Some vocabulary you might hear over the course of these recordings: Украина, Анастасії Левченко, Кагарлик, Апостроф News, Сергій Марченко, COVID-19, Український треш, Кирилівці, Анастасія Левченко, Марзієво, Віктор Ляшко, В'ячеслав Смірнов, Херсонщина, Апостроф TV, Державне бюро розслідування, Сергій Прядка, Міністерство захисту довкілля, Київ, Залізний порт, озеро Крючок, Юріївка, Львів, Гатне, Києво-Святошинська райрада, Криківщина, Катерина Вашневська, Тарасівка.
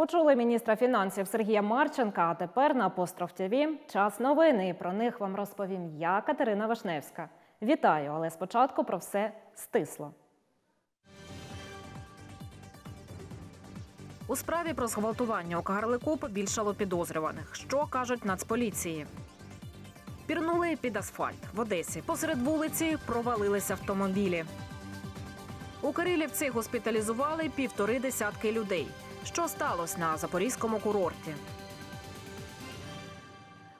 Почули міністра фінансів Сергія Марченка, а тепер на Апостроф ТВ час новини. І про них вам розповім я, Катерина Вашневська. Вітаю, але спочатку про все стисло. У справі про зґвалтування у Кагарлику побільшало підозрюваних. Що кажуть нацполіції? Пірнули під асфальт. В Одесі посеред вулиці провалилися автомобілі. У Кирилівці госпіталізували 1,5 десятки людей. Що сталося на запорізькому курорті?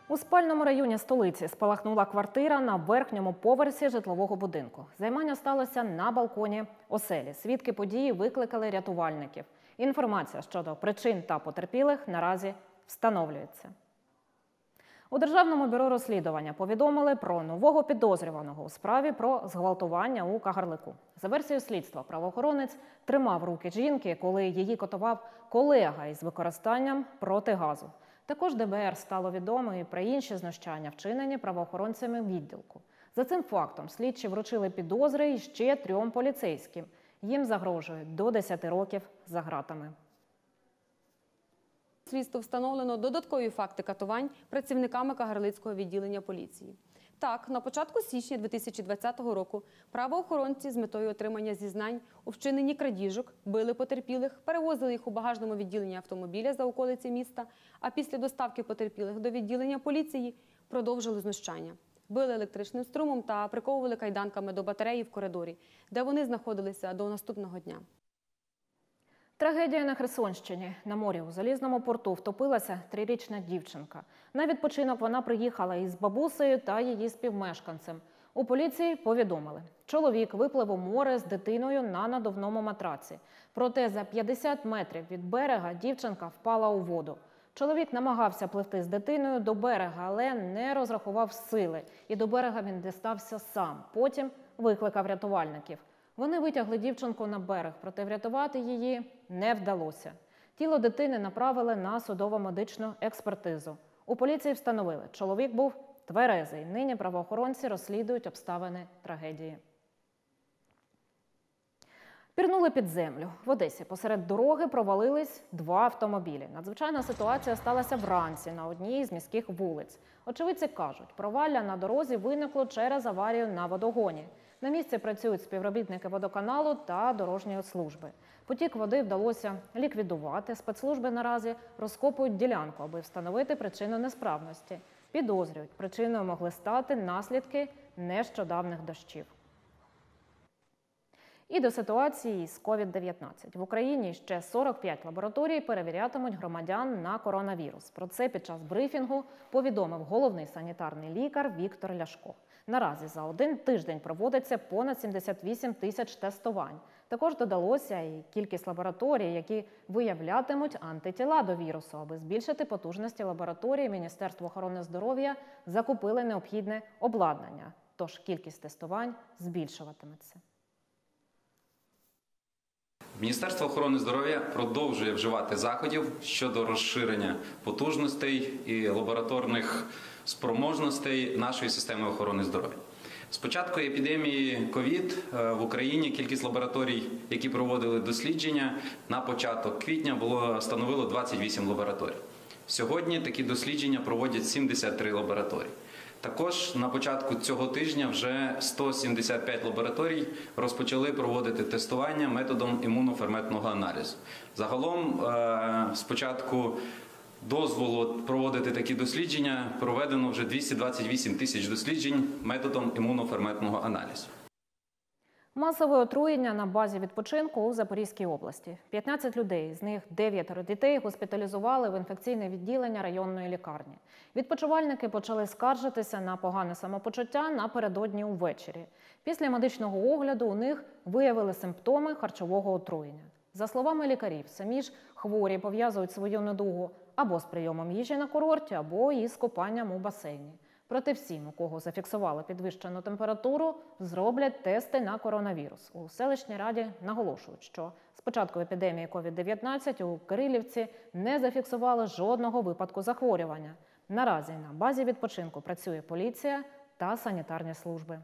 У спальному районі столиці спалахнула квартира на верхньому поверсі житлового будинку. Займання сталося на балконі оселі. Свідки події викликали рятувальників. Інформація щодо причин та потерпілих наразі встановлюється. У Державному бюро розслідування повідомили про нового підозрюваного у справі про зґвалтування у Кагарлику. За версією слідства, правоохоронець тримав руки жінки, коли її катував колега із використанням протигазу. Також ДБР стало відомо і про інші знущання, вчинені правоохоронцями відділку. За цим фактом слідчі вручили підозри ще 3 поліцейським. Їм загрожує до 10 років за ґратами. Слідству встановлено додаткові факти катувань працівниками Кагарлицького відділення поліції. Так, на початку січня 2020 року правоохоронці з метою отримання зізнань у вчиненні крадіжок били потерпілих, перевозили їх у багажному відділенні автомобіля за околиці міста, а після доставки потерпілих до відділення поліції продовжили знущання. Били електричним струмом та приковували кайданками до батареї в коридорі, де вони знаходилися до наступного дня. Трагедія на Херсонщині. На морі у Залізному порту втопилася 3-річна дівчинка. На відпочинок вона приїхала із бабусею та її співмешканцем. У поліції повідомили, чоловік виплив у море з дитиною на надувному матраці. Проте за 50 метрів від берега дівчинка впала у воду. Чоловік намагався пливти з дитиною до берега, але не розрахував сили. І до берега він дістався сам. Потім викликав рятувальників. Вони витягли дівчинку на берег, проте врятувати її не вдалося. Тіло дитини направили на судово-медичну експертизу. У поліції встановили, чоловік був тверезий. Нині правоохоронці розслідують обставини трагедії. Пірнули під землю. В Одесі посеред дороги провалились 2 автомобілі. Надзвичайна ситуація сталася вранці на одній з міських вулиць. Очевидці кажуть, провалля на дорозі виникло через аварію на водогоні. На місці працюють співробітники водоканалу та дорожньої служби. Потік води вдалося ліквідувати. Спецслужби наразі розкопують ділянку, аби встановити причину несправності. Підозрюють, причиною могли стати наслідки нещодавних дощів. І до ситуації з COVID-19. В Україні ще 45 лабораторій перевірятимуть громадян на коронавірус. Про це під час брифінгу повідомив головний санітарний лікар Віктор Ляшко. Наразі за 1 тиждень проводиться понад 78 тисяч тестувань. Також додалося і кількість лабораторій, які виявлятимуть антитіла до вірусу. Аби збільшити потужності лабораторії, Міністерство охорони здоров'я закупили необхідне обладнання. Тож кількість тестувань збільшуватиметься. Міністерство охорони здоров'я продовжує вживати заходів щодо розширення потужностей і лабораторних спроможностей нашої системи охорони здоров'я. З початку епідемії COVID в Україні кількість лабораторій, які проводили дослідження, на початок квітня становило 28 лабораторій. Сьогодні такі дослідження проводять 73 лабораторії. Також на початку цього тижня вже 175 лабораторій розпочали проводити тестування методом імуноферментного аналізу. Загалом з початку дозволу проводити такі дослідження проведено вже 228 тисяч досліджень методом імуноферментного аналізу. Масове отруєння на базі відпочинку у Запорізькій області. 15 людей, з них 9 дітей, госпіталізували в інфекційне відділення районної лікарні. Відпочивальники почали скаржитися на погане самопочуття напередодні увечері. Після медичного огляду у них виявили симптоми харчового отруєння. За словами лікарів, самі ж хворі пов'язують свою недугу або з прийомом їжі на курорті, або із купанням у басейні. Проте всім, у кого зафіксували підвищену температуру, зроблять тести на коронавірус. У селищній раді наголошують, що з початку епідемії COVID-19 у Кирилівці не зафіксували жодного випадку захворювання. Наразі на базі відпочинку працює поліція та санітарні служби.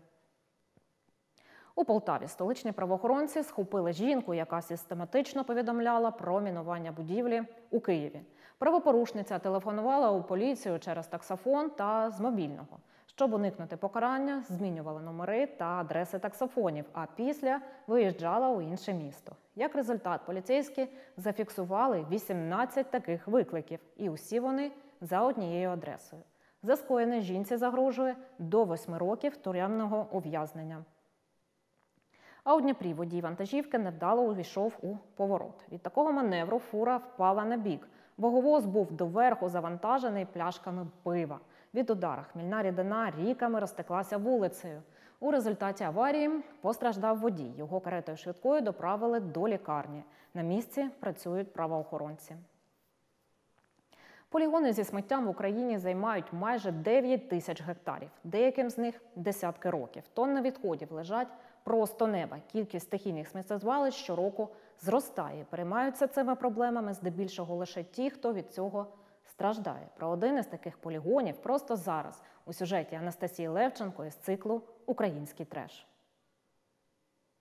У Полтаві столичні правоохоронці схопили жінку, яка систематично повідомляла про мінування будівлі у Києві. Правопорушниця телефонувала у поліцію через таксофон та з мобільного. Щоб уникнути покарання, змінювала номери та адреси таксофонів, а після виїжджала у інше місто. Як результат, поліцейські зафіксували 18 таких викликів, і усі вони за однією адресою. За скоєне жінці загрожує до 8 років тюремного ув'язнення. А у Дніпрі водій вантажівки невдало увійшов у поворот. Від такого маневру фура впала на бік. Ваговоз був доверху завантажений пляшками пива. Від удара хмільна рідина ріками розтеклася вулицею. У результаті аварії постраждав водій. Його каретою швидкої доправили до лікарні. На місці працюють правоохоронці. Полігони зі сміттям в Україні займають майже 9 тисяч гектарів. Деяким з них – десятки років. Тонни відходів лежать просто неба. Кількість стихійних сміттєзвалищ щороку зростає. Переймаються цими проблемами здебільшого лише ті, хто від цього страждає. Про один із таких полігонів просто зараз у сюжеті Анастасії Левченко із циклу «Український треш».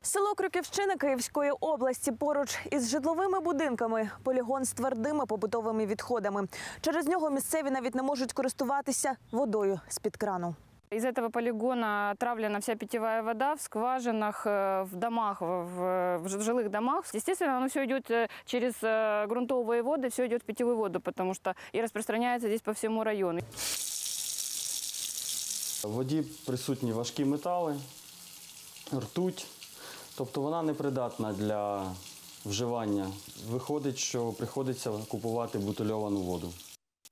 Село Криківщини Київської області поруч із житловими будинками – полігон з твердими побутовими відходами. Через нього місцеві навіть не можуть користуватися водою з-під крану. Из этого полигона отравлена вся питьевая вода в скважинах, в домах, в жилых домах. Естественно, оно все идет через грунтовые воды, все идет в питьевую воду, потому что и распространяется здесь по всему району. В воді присутні важкі метали, ртуть, тобто вона непридатна для вживання. Виходить, що приходиться купувати бутильовану воду.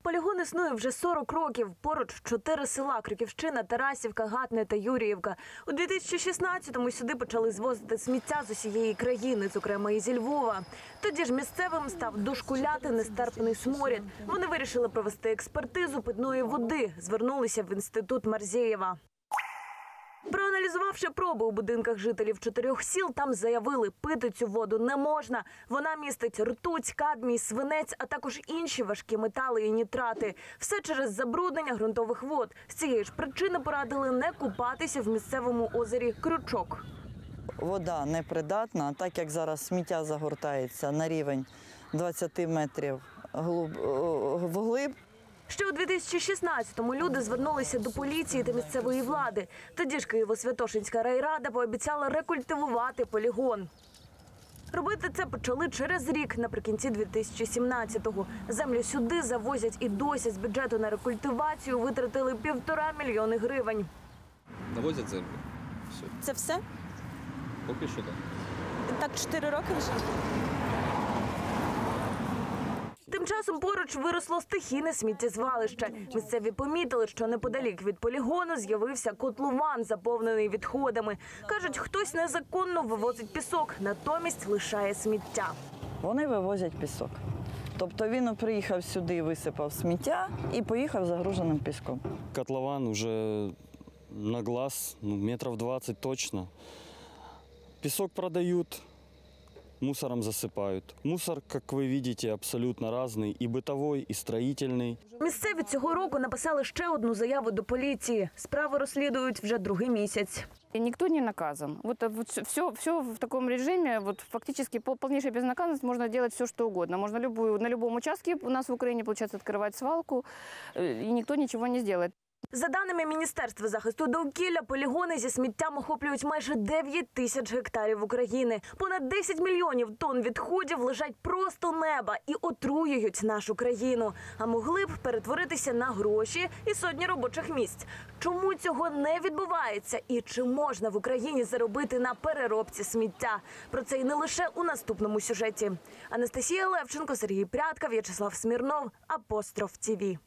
Полігон існує вже 40 років. Поруч 4 села – Криківщина, Тарасівка, Гатне та Юріївка. У 2016-му сюди почали звозити сміття з усієї країни, зокрема і зі Львова. Тоді ж місцевим став дошкуляти нестерпний сморід. Вони вирішили провести експертизу питної води, звернулися в інститут Марзієва. Проаналізувавши проби у будинках жителів 4 сіл, там заявили, пити цю воду не можна. Вона містить ртуть, кадмій, свинець, а також інші важкі метали і нітрати. Все через забруднення ґрунтових вод. З цієї ж причини порадили не купатися в місцевому озері Крючок. Вода непридатна, так як зараз сміття загортається на рівень 20 метрів вглиб. Ще у 2016-му люди звернулися до поліції та місцевої влади. Тоді ж Києво-Святошинська райрада пообіцяла рекультивувати полігон. Робити це почали через рік, наприкінці 2017-го. Землю сюди завозять і досі. З бюджету на рекультивацію витратили 1,5 мільйона гривень. Завозять землю. Все. Це все? Поки що так. Так 4 роки вже? Тим часом поруч виросло стихійне сміттєзвалище. Місцеві помітили, що неподалік від полігону з'явився котлован, заповнений відходами. Кажуть, хтось незаконно вивозить пісок, натомість лишає сміття. Вони вивозять пісок. Тобто він приїхав сюди, висипав сміття і поїхав загруженим піском. Котлован вже на глаз, метрів 20 точно. Пісок продають. Мусором засипають. Мусор, як ви бачите, абсолютно різний – і битовий, і строїтельний. Місцеві цього року написали ще одну заяву до поліції. Справу розслідують вже другий місяць. Ніхто не наказан. Все в такому режимі, фактично повніша безнаказаність, можна робити все, що угодно. Можна на будь-якому участку у нас в Україні, виходить, відкривати свалку, і ніхто нічого не зробить. За даними Міністерства захисту довкілля, полігони зі сміттям охоплюють майже 9 тисяч гектарів України. Понад 10 мільйонів тонн відходів лежать просто неба і отруюють нашу країну. А могли б перетворитися на гроші і сотні робочих місць. Чому цього не відбувається і чи можна в Україні заробити на переробці сміття? Про це і не лише у наступному сюжеті. Анастасія Левченко, Сергій Прядка, В'ячеслав Смірнов, Апостроф TV.